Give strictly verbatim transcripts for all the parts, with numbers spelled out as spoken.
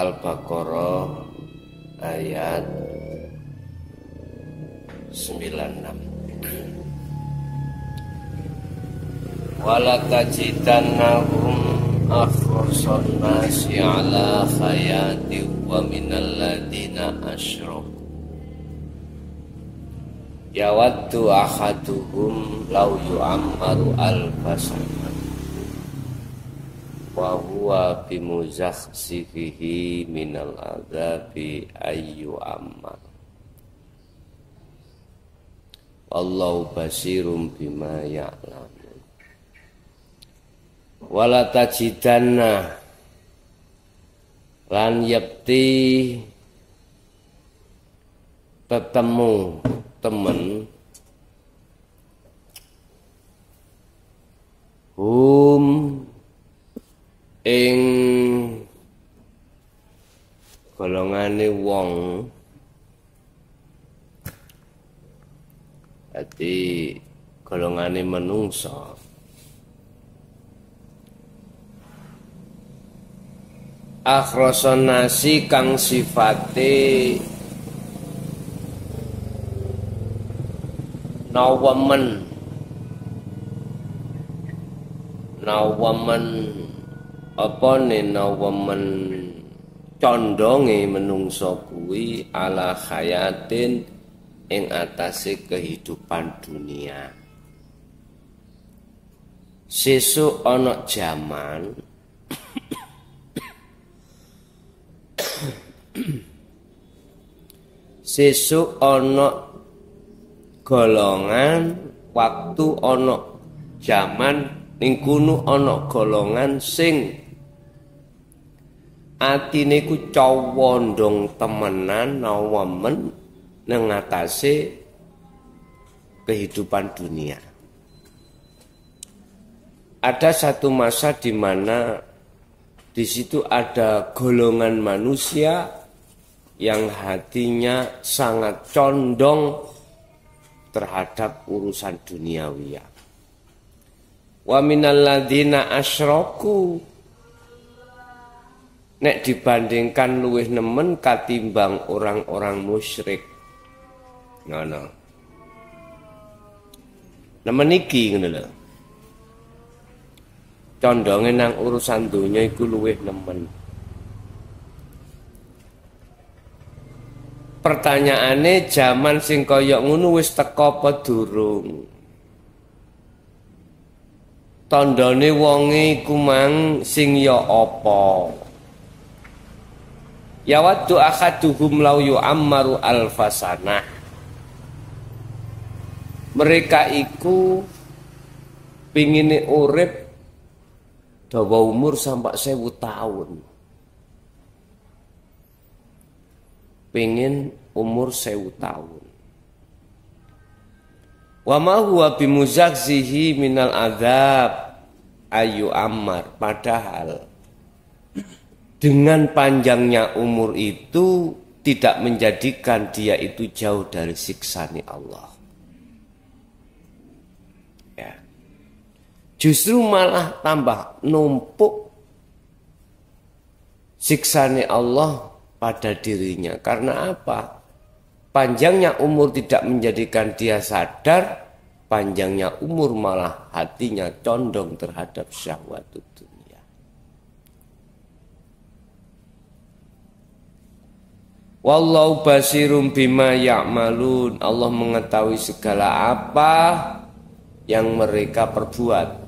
Al-Baqarah ayat sembilan puluh enam. Wala tajidannahum akhrasan nasi ala hayati wa minal ladina asyraku yawaddu ahaduhum law yu'ammaru alfasana wa huwa bimuzakhsifihi minal adzabi ayyu amma wallahu basirum bima ya'lam. Wala tajidanna lan yabti tetemu temen hum ing golongane wong, dadi golongane menungsa. Akhrosonasi kang sifate nawemen nawemen apa ne nawemen condonge menungsa kuwi ala khayatin ing atase kehidupan dunia. Sesuk ana jaman sesuk ana golongan, waktu ana jaman ning kuno ana golongan sing atine ku cawondong temenan nawemen nang atase kehidupan dunia. Ada satu masa di mana di situ ada golongan manusia yang hatinya sangat condong terhadap urusan duniawiya. Wa minal ladzina asyraku, nek dibandingkan luwih nemen katimbang orang-orang musyrik. Ngono. Nemen iki ngono lho. Condonge nang urusan donya iku luwih nemen. Pertanyaane jaman sing kaya ngono wis teka apa durung? Tandane wonge iku mang sing ya apa? Yawaddu ahaduhum law yu'ammaru alfasanah. Mereka iku pingine urip dawa umur sampai sewu tahun. Pengen umur sewu tahun. Wa ma huwa bimuzakzihi minal adzab ayu ammar. Padahal dengan panjangnya umur itu tidak menjadikan dia itu jauh dari siksaani Allah. Ya. Justru malah tambah numpuk siksaani Allah pada dirinya. Karena apa? Panjangnya umur tidak menjadikan dia sadar, panjangnya umur malah hatinya condong terhadap syahwat dunia. Wallahu basirum bima ya'malun. Allah mengetahui segala apa yang mereka perbuat.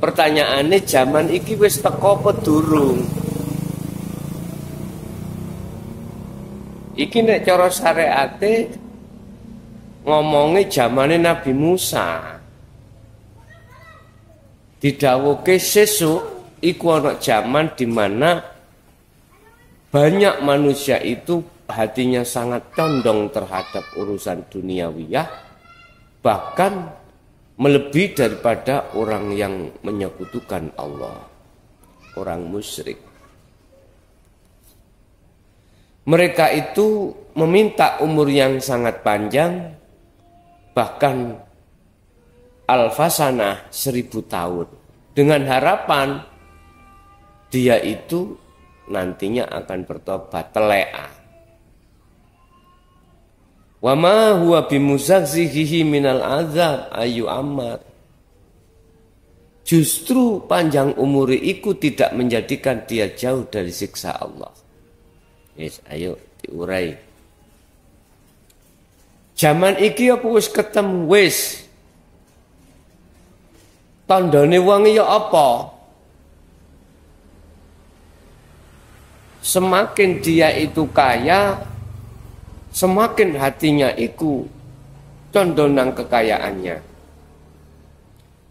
Pertanyaannya zaman iki wis teko apa durung? Iki nek cara syariate ngomongnya zamane Nabi Musa. Didhawuhke sesuk iku ana zaman di mana banyak manusia itu hatinya sangat condong terhadap urusan duniawiyah, bahkan melebihi daripada orang yang menyekutukan Allah, orang musyrik. Mereka itu meminta umur yang sangat panjang, bahkan alfasanah seribu tahun, dengan harapan dia itu nantinya akan bertobat, telea. Wa ma huwa bimuzakzihi minal azab ayu amar. Justru panjang umur iku tidak menjadikan dia jauh dari siksa Allah. Yes, ayo diurai. Zaman iki apa wis ketemu wis. Tandane wong ya apa? Semakin dia itu kaya, semakin hatinya iku condong nang kekayaannya.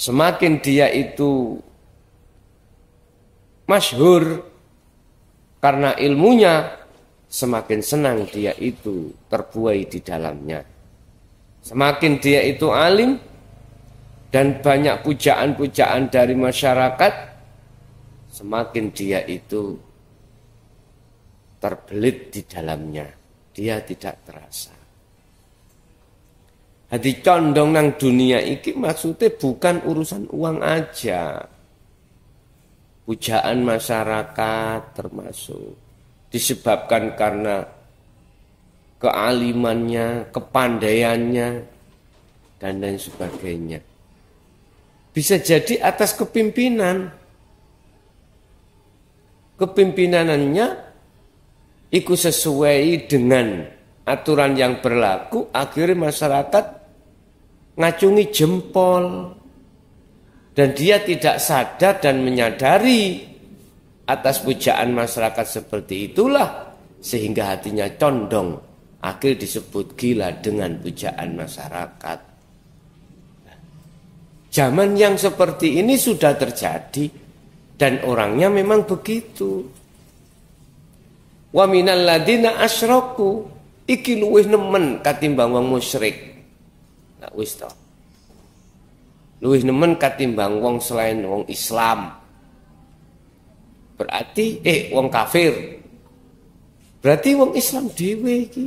Semakin dia itu masyhur karena ilmunya, semakin senang dia itu terbuai di dalamnya. Semakin dia itu alim dan banyak pujaan-pujaan dari masyarakat, semakin dia itu terbelit di dalamnya. Dia tidak terasa. Hati condong nang dunia iki maksudnya bukan urusan uang aja. Pujaan masyarakat termasuk disebabkan karena kealimannya, kepandaiannya, dan lain sebagainya. Bisa jadi atas kepimpinan. Kepimpinanannya iku sesuai dengan aturan yang berlaku, akhirnya masyarakat ngacungi jempol dan dia tidak sadar dan menyadari atas pujaan masyarakat seperti itulah sehingga hatinya condong, akhir disebut gila dengan pujaan masyarakat. Zaman yang seperti ini sudah terjadi dan orangnya memang begitu. Wa minal ladina asyraku, iki luwih nemen katimbang wong musyrik. Nah, wis toh. Luwih nemen katimbang wong selain wong Islam. Berarti eh wong kafir. Berarti wong Islam dhewe iki.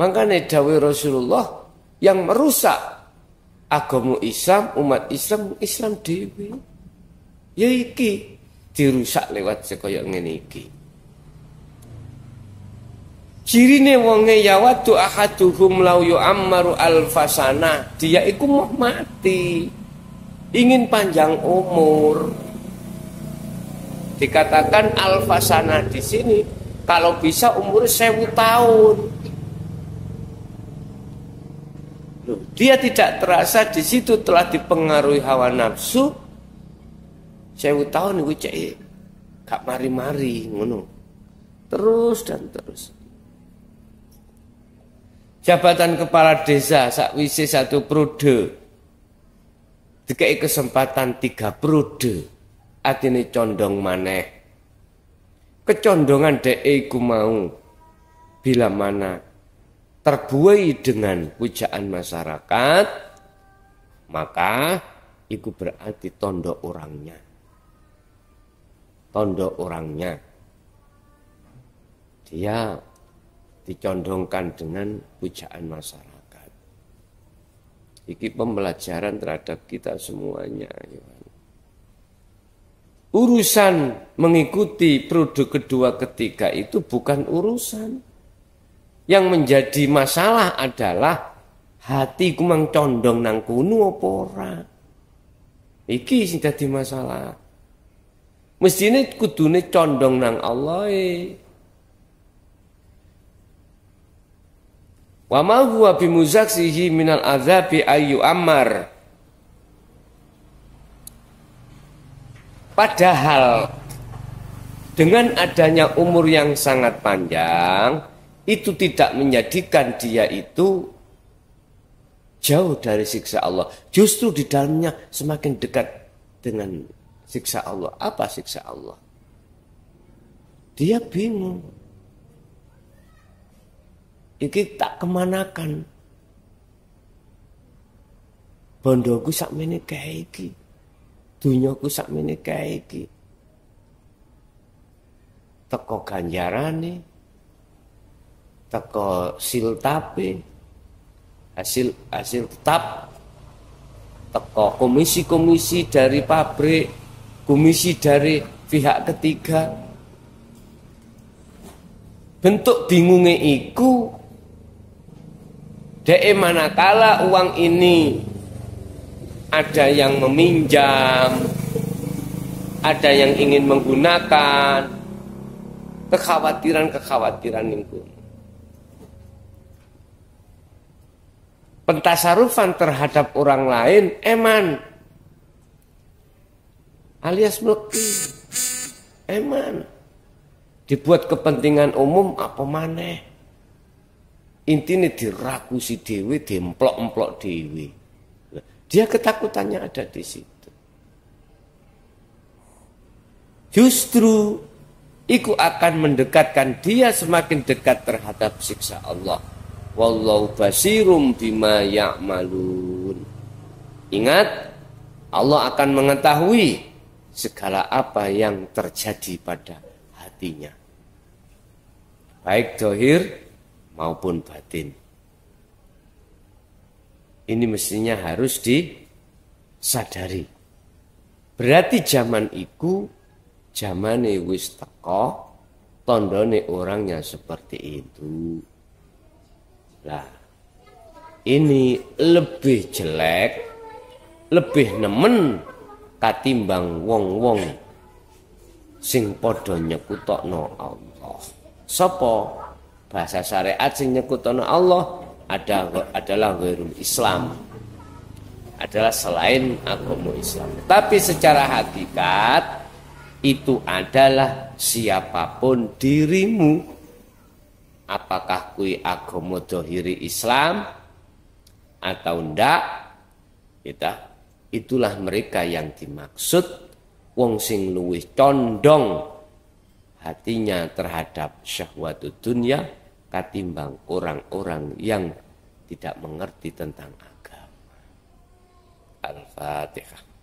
Mangkane dawuh Rasulullah yang merusak agama Islam, umat Islam, Islam dhewe. Ya iki dirusak lewat sekaya ngene iki. Cirine wonge ya watu ahaduhum lau yu'ammaru alfasana, dia iku mau mati, ingin panjang umur. Dikatakan alfasana di sini kalau bisa umur seribu tahun. Loh, dia tidak terasa di situ telah dipengaruhi hawa nafsu. Seribu tahun iku cek gak mari-mari ngono. Terus dan terus. Jabatan kepala desa sakwise satu periode dikei kesempatan tiga periode, atine condong maneh. Kecondongan dhek iku mau bila mana terbuai dengan pujaan masyarakat, maka iku berarti tondo orangnya. Tondo orangnya. Dia dicondongkan dengan pujaan masyarakat. Iki pembelajaran terhadap kita semuanya. Urusan mengikuti periode kedua ketiga itu bukan urusan. Yang menjadi masalah adalah hati kumang condong nang kuno apa ora. Iki sing dadi masalah. Mestine kudune condong nang Allah e. Wa ma huwa bimuzaksihi minal azabi ayu amar. Padahal dengan adanya umur yang sangat panjang itu tidak menjadikan dia itu jauh dari siksa Allah. Justru di dalamnya semakin dekat dengan siksa Allah. Apa siksa Allah? Dia bingung. Iki tak kemanakan. Bondoku sakmene kaya iki. Dunyaku sakmene kaya iki. Teko ganjarane, teko siltape, hasil hasil tetap, teko komisi-komisi dari pabrik, komisi dari pihak ketiga. Bentuk bingunge iku dhe'e manakala uang ini ada yang meminjam, ada yang ingin menggunakan, kekhawatiran-kekhawatiran itu. Pentasarufan terhadap orang lain eman, alias mleki. Eman dibuat kepentingan umum apa maneh. Intine diragusi dhewe, demplok-emplok dhewe. Dia ketakutannya ada di situ. Justru iku akan mendekatkan dia semakin dekat terhadap siksa Allah. Wallahu basirum bima ya'malun. Ingat, Allah akan mengetahui segala apa yang terjadi pada hatinya, baik zahir maupun batin. Ini mestinya harus disadari. Berarti zaman iku, zamane wis teko, tandane orangnya seperti itu. Nah, ini lebih jelek, lebih nemen katimbang wong-wong sing padha nyekutokno Allah. Sopo bahasa syariat sing nyekutokno Allah Ada, adalah ghairul Islam, adalah selain agama Islam. Tapi secara hakikat itu adalah siapapun dirimu, apakah kui agama dohiri Islam atau ndak, kita itulah mereka yang dimaksud wong sing luwih condong hatinya terhadap syahwatu dunia katimbang orang-orang yang tidak mengerti tentang agama. Al-Fatihah.